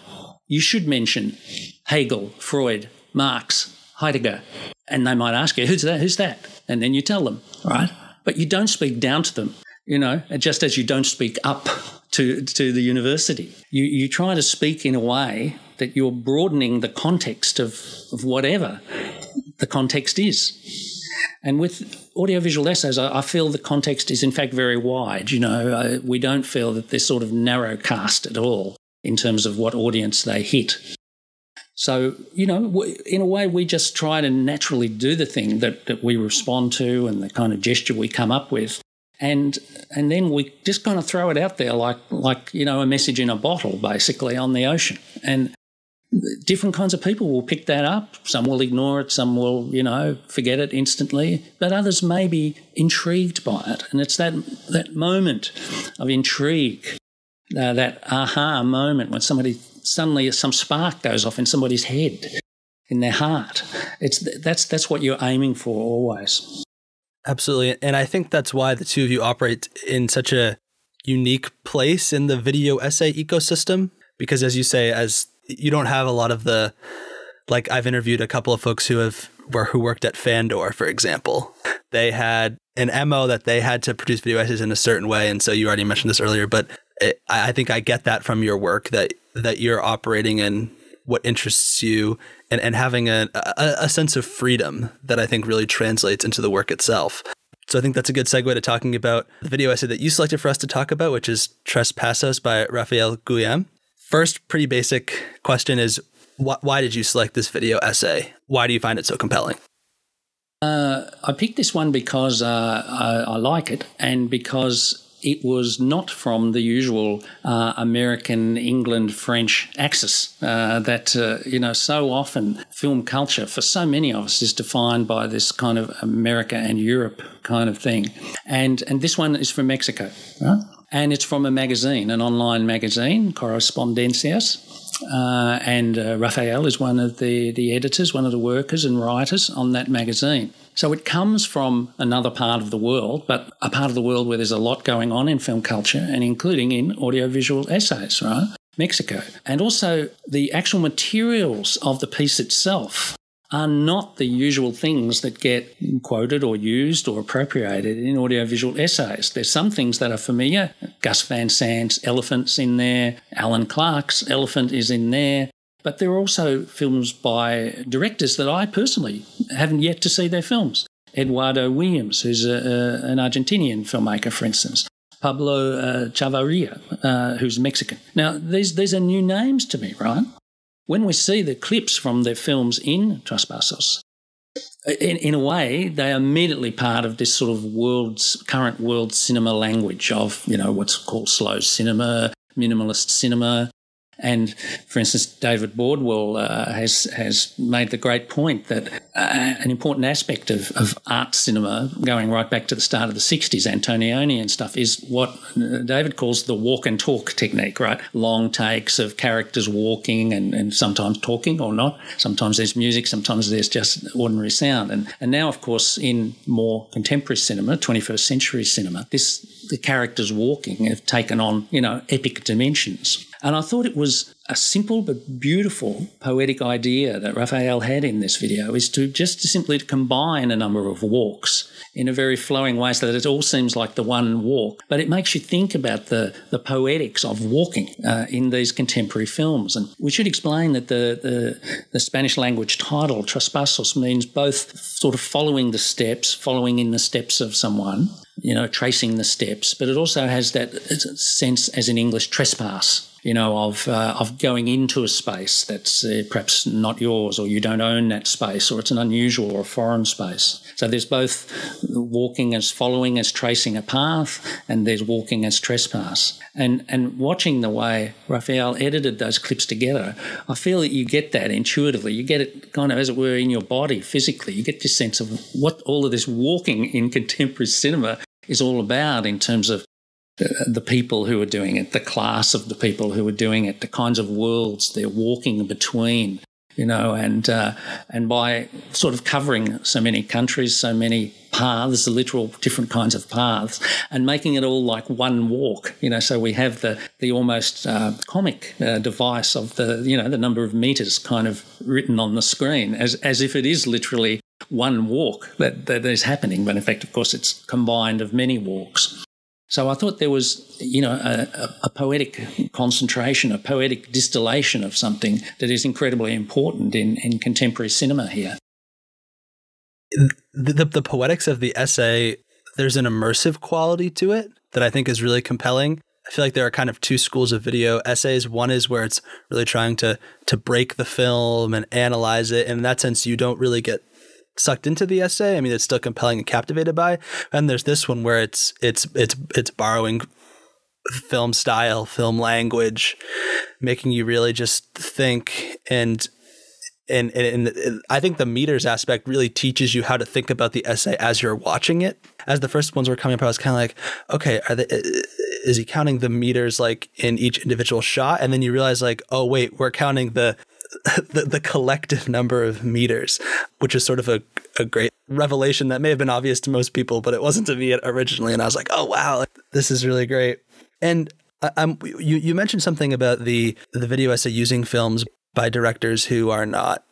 you should mention Hegel, Freud, Marx, Heidegger, and they might ask you, who's that, who's that? And then you tell them, right? But you don't speak down to them, you know, just as you don't speak up to, to the university. You, you try to speak in a way that you're broadening the context of, of whatever the context is. And with audiovisual essays, I, I feel the context is in fact very wide. You know, I, we don't feel that they're sort of narrow cast at all in terms of what audience they hit. So, you know, in a way we just try to naturally do the thing that, that we respond to and the kind of gesture we come up with. And and then we just kind of throw it out there like, like you know, a message in a bottle basically on the ocean. And different kinds of people will pick that up. Some will ignore it. Some will, you know, forget it instantly. But others may be intrigued by it. And it's that, that moment of intrigue, uh, that aha moment when somebody suddenly some spark goes off in somebody's head, in their heart. It's that's that's what you're aiming for always. Absolutely. And I think that's why the two of you operate in such a unique place in the video essay ecosystem, because as you say, as you don't have a lot of the, like I've interviewed a couple of folks who have were who worked at Fandor, for example. They had an M O that they had to produce video essays in a certain way, and so you already mentioned this earlier, but it, I think I get that from your work, that that you're operating in what interests you and, and having a, a, a sense of freedom that I think really translates into the work itself. So I think that's a good segue to talking about the video essay that you selected for us to talk about, which is Traspasos by Rafael Guilhem. First, pretty basic question is, wh why did you select this video essay? Why do you find it so compelling? Uh, I picked this one because uh, I, I like it and because it was not from the usual uh, American, England, French axis uh, that, uh, you know, so often film culture for so many of us is defined by this kind of America and Europe kind of thing. And, and this one is from Mexico. Huh? And it's from a magazine, an online magazine, Correspondencias. Uh, and uh, Rafael is one of the, the editors, one of the workers and writers on that magazine. So it comes from another part of the world, but a part of the world where there's a lot going on in film culture and including in audiovisual essays, right? Mexico. And also the actual materials of the piece itself are not the usual things that get quoted or used or appropriated in audiovisual essays. There's some things that are familiar. Gus Van Sant's Elephant's in there. Alan Clark's Elephant is in there. But there are also films by directors that I personally haven't yet to see their films. Eduardo Williams, who's a, a, an Argentinian filmmaker, for instance. Pablo uh, Chavarria, uh, who's Mexican. Now, these, these are new names to me, right? When we see the clips from their films in Traspasos, in, in a way, they are immediately part of this sort of world's, current world cinema language of, you know, what's called slow cinema, minimalist cinema. And, for instance, David Bordwell uh, has, has made the great point that uh, an important aspect of, of art cinema, going right back to the start of the sixties, Antonioni and stuff, is what David calls the walk and talk technique, right? Long takes of characters walking and, and sometimes talking or not. Sometimes there's music, sometimes there's just ordinary sound. And, and now, of course, in more contemporary cinema, twenty-first century cinema, this the characters walking have taken on, you know, epic dimensions. And I thought it was a simple but beautiful poetic idea that Raphael had in this video, is to just to simply to combine a number of walks in a very flowing way so that it all seems like the one walk. But it makes you think about the, the poetics of walking uh, in these contemporary films. And we should explain that the, the, the Spanish language title, Traspasos, means both sort of following the steps, following in the steps of someone, you know, tracing the steps, but it also has that sense, as in English, trespass, you know, of uh, of going into a space that's uh, perhaps not yours, or you don't own that space, or it's an unusual or a foreign space. So there's both walking as following as tracing a path, and there's walking as trespass. And and watching the way Raphael edited those clips together, I feel that you get that intuitively. You get it kind of, as it were, in your body physically. You get this sense of what all of this walking in contemporary cinema is all about in terms of the people who are doing it, the class of the people who are doing it, the kinds of worlds they're walking between, you know, and uh, and by sort of covering so many countries, so many paths, the literal different kinds of paths, and making it all like one walk, you know, so we have the the almost uh, comic uh, device of the, you know, the number of meters kind of written on the screen as, as if it is literally one walk that, that is happening, but in fact, of course, it's combined of many walks. So I thought there was, you know, a, a poetic concentration, a poetic distillation of something that is incredibly important in, in contemporary cinema here. The, the, the poetics of the essay, there's an immersive quality to it that I think is really compelling. I feel like there are kind of two schools of video essays. One is where it's really trying to, to break the film and analyze it. And in that sense, you don't really get sucked into the essay. I mean, it's still compelling and captivated by. And there's this one where it's it's it's it's borrowing film style, film language, making you really just think. And and and, and I think the meters aspect really teaches you how to think about the essay as you're watching it. As the first ones were coming up, I was kind of like, okay, are they, is he counting the meters like in each individual shot? And then you realize like, oh wait, we're counting the The, the collective number of meters, which is sort of a, a great revelation that may have been obvious to most people, but it wasn't to me originally. And I was like, oh, wow, this is really great. And I, I'm, you, you mentioned something about the, the video essay using films by directors who are not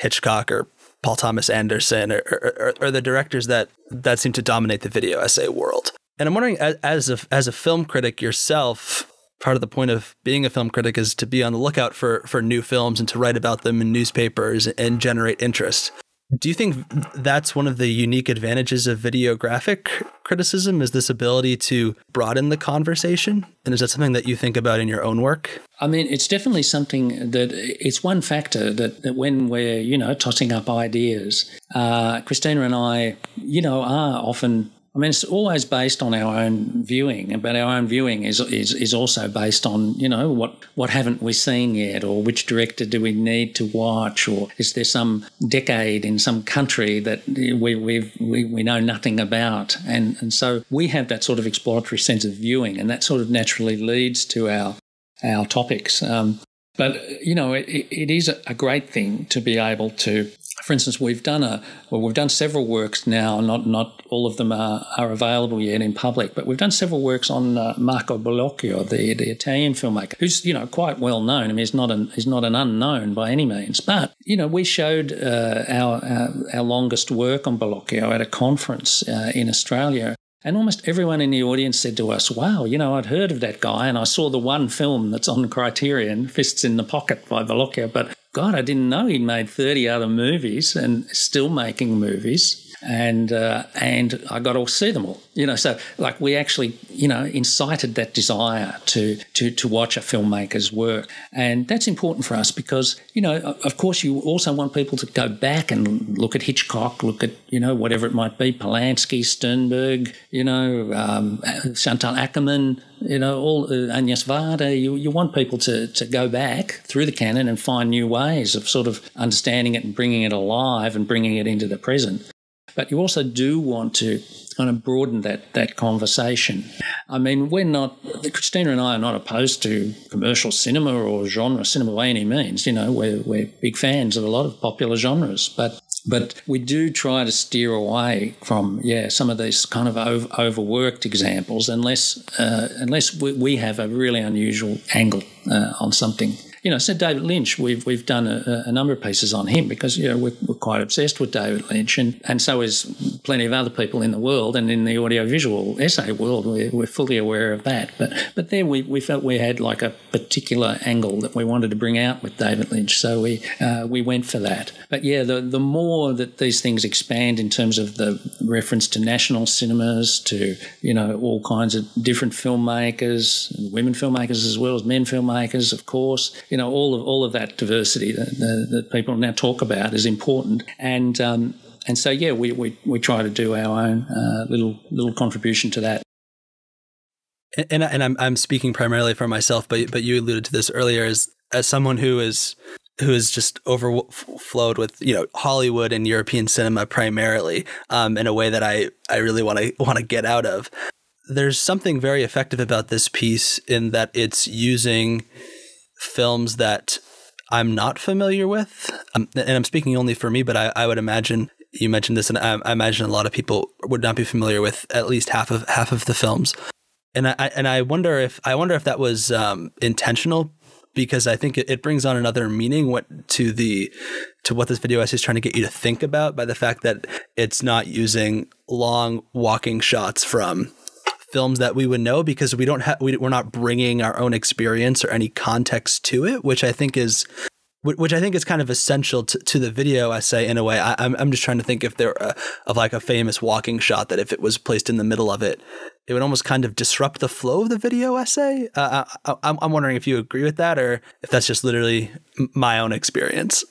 Hitchcock or Paul Thomas Anderson or, or, or the directors that, that seem to dominate the video essay world. And I'm wondering, as a, as a film critic yourself, part of the point of being a film critic is to be on the lookout for for new films and to write about them in newspapers and generate interest. Do you think that's one of the unique advantages of videographic criticism, is this ability to broaden the conversation? And is that something that you think about in your own work? I mean, it's definitely something that it's one factor that, that when we're, you know, tossing up ideas, uh, Christina and I, you know, are often... I mean, it's always based on our own viewing, but our own viewing is, is is also based on, you know, what what haven't we seen yet, or which director do we need to watch, or is there some decade in some country that we we've, we we know nothing about, and and so we have that sort of exploratory sense of viewing, and that sort of naturally leads to our our topics. Um, but you know, it, it is a great thing to be able to. For instance, we've done a well, we've done several works now. Not not all of them are, are available yet in public, but we've done several works on uh, Marco Bellocchio, the the Italian filmmaker, who's, you know, quite well known. I mean, he's not an he's not an unknown by any means. But you know, we showed uh, our, our our longest work on Bellocchio at a conference uh, in Australia. And almost everyone in the audience said to us, wow, you know, I'd heard of that guy and I saw the one film that's on Criterion, Fists in the Pocket by Bellocchio, but God, I didn't know he'd made thirty other movies and still making movies. And uh, and I got to see them all, you know, so like we actually, you know, incited that desire to, to, to watch a filmmaker's work. And that's important for us because, you know, of course you also want people to go back and look at Hitchcock, look at, you know, whatever it might be, Polanski, Sternberg, you know, um, Chantal Ackerman, you know, all uh, Agnes Varda. You, you want people to, to go back through the canon and find new ways of sort of understanding it and bringing it alive and bringing it into the present. But you also do want to kind of broaden that that conversation. I mean, we're not, Christina and I are not opposed to commercial cinema or genre cinema by any means. You know, we're, we're big fans of a lot of popular genres. But But we do try to steer away from, yeah, some of these kind of over, overworked examples unless uh, unless we, we have a really unusual angle uh, on something. You know, so David Lynch, we've we've done a, a number of pieces on him because, you know, we're, we're quite obsessed with David Lynch, and, and so is plenty of other people in the world and in the audiovisual essay world. We're, we're fully aware of that. But but there we, we felt we had like a particular angle that we wanted to bring out with David Lynch, so we uh, we went for that. But, yeah, the, the more that these things expand in terms of the reference to national cinemas, to, you know, all kinds of different filmmakers, women filmmakers as well as men filmmakers, of course, you know, all of all of that diversity that, that, that people now talk about is important, and um, and so yeah, we, we we try to do our own uh, little little contribution to that. And and, and I'm I'm speaking primarily for myself, but but you alluded to this earlier as as someone who is who is just overflowed with, you know, Hollywood and European cinema primarily, um, in a way that I I really want to want to get out of. There's something very effective about this piece in that it's using films that I'm not familiar with, um, and I'm speaking only for me, but I, I would imagine you mentioned this, and I, I imagine a lot of people would not be familiar with at least half of half of the films, and I and I wonder if I wonder if that was um, intentional, because I think it, it brings on another meaning what to the to what this video essay is trying to get you to think about by the fact that it's not using long walking shots from films that we would know, because we don't have we, we're not bringing our own experience or any context to it, which I think is which I think is kind of essential to, to the video essay in a way. I, I'm I'm just trying to think if there uh, of like a famous walking shot that if it was placed in the middle of it, it would almost kind of disrupt the flow of the video essay. Uh, I, I'm I'm wondering if you agree with that or if that's just literally my own experience.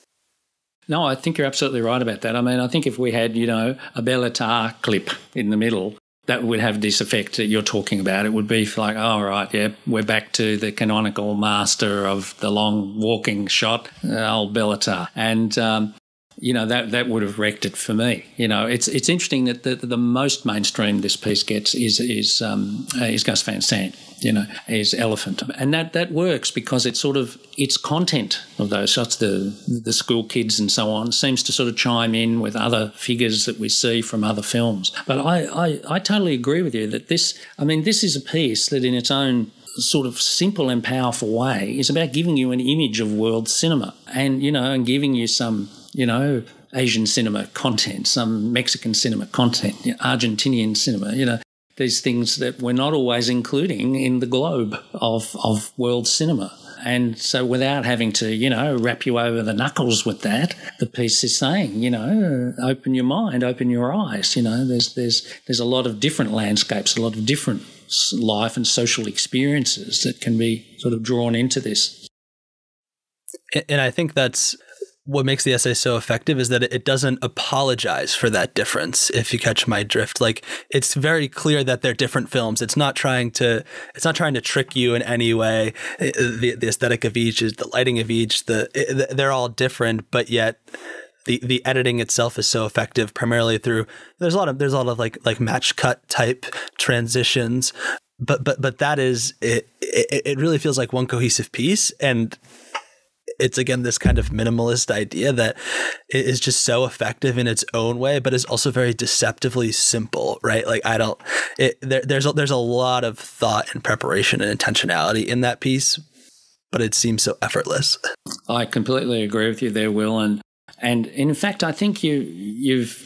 No, I think you're absolutely right about that. I mean, I think if we had, you know, a Bela Tarr clip in the middle, that would have this effect that you're talking about. It would be like, oh, right, yeah, we're back to the canonical master of the long walking shot, old Bela Tarr. And, um, you know, that that would have wrecked it for me. You know, it's it's interesting that the, the most mainstream this piece gets is is um, is Gus Van Sant, you know, is Elephant. And that, that works because it's sort of, its content of those shots, the, the school kids and so on, seems to sort of chime in with other figures that we see from other films. But I, I, I totally agree with you that this, I mean, this is a piece that in its own sort of simple and powerful way is about giving you an image of world cinema and, you know, and giving you some, you know, Asian cinema content, some Mexican cinema content, you know, Argentinian cinema, you know, these things that we're not always including in the globe of, of world cinema. And so without having to, you know, wrap you over the knuckles with that, the piece is saying, you know, open your mind, open your eyes, you know, there's, there's, there's a lot of different landscapes, a lot of different life and social experiences that can be sort of drawn into this. And I think that's what makes the essay so effective is that it doesn't apologize for that difference, if you catch my drift. Like, it's very clear that they're different films. It's not trying to it's not trying to trick you in any way. The, the aesthetic of each, is the lighting of each, the it, they're all different, but yet the the editing itself is so effective, primarily through there's a lot of there's a lot of like like match cut type transitions, but but but that is it it, it really feels like one cohesive piece. And it's, again, this kind of minimalist idea that is just so effective in its own way, but is also very deceptively simple, right? Like, I don't – there, there's, a, there's a lot of thought and preparation and intentionality in that piece, but it seems so effortless. I completely agree with you there, Will, and And in fact, I think you, you've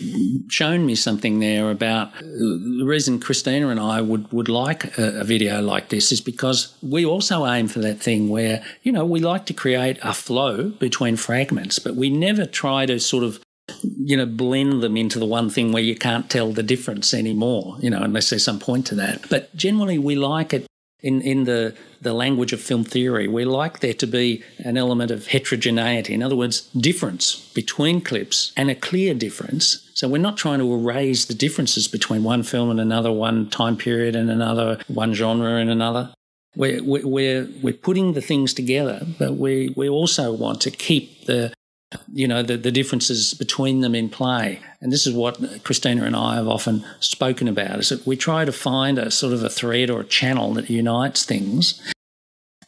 shown me something there about the reason Christina and I would, would like a, a video like this is because we also aim for that thing where, you know, we like to create a flow between fragments, but we never try to sort of, you know, blend them into the one thing where you can't tell the difference anymore, you know, unless there's some point to that. But generally we like it in, in the, the language of film theory, we like there to be an element of heterogeneity. In other words, difference between clips and a clear difference. So we're not trying to erase the differences between one film and another, one time period and another, one genre and another. We're, we're, we're putting the things together, but we, we also want to keep the, you know, the, the differences between them in play. And this is what Christina and I have often spoken about, is that we try to find a sort of a thread or a channel that unites things.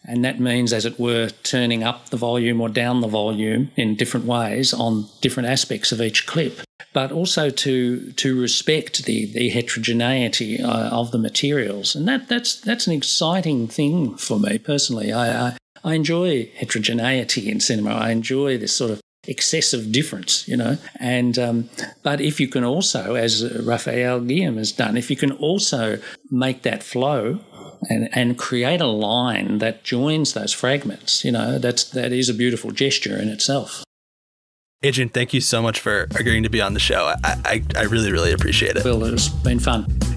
And that means, as it were, turning up the volume or down the volume in different ways on different aspects of each clip, but also to to respect the, the heterogeneity uh, of the materials. And that that's that's an exciting thing for me personally. I, I I enjoy heterogeneity in cinema. I enjoy this sort of excessive difference, you know. And um, but if you can also, as Rafael Guilhem has done, if you can also make that flow and, and create a line that joins those fragments, you know, that's, that is a beautiful gesture in itself. Adrian, thank you so much for agreeing to be on the show. I, I, I really, really appreciate it. Well, it's been fun.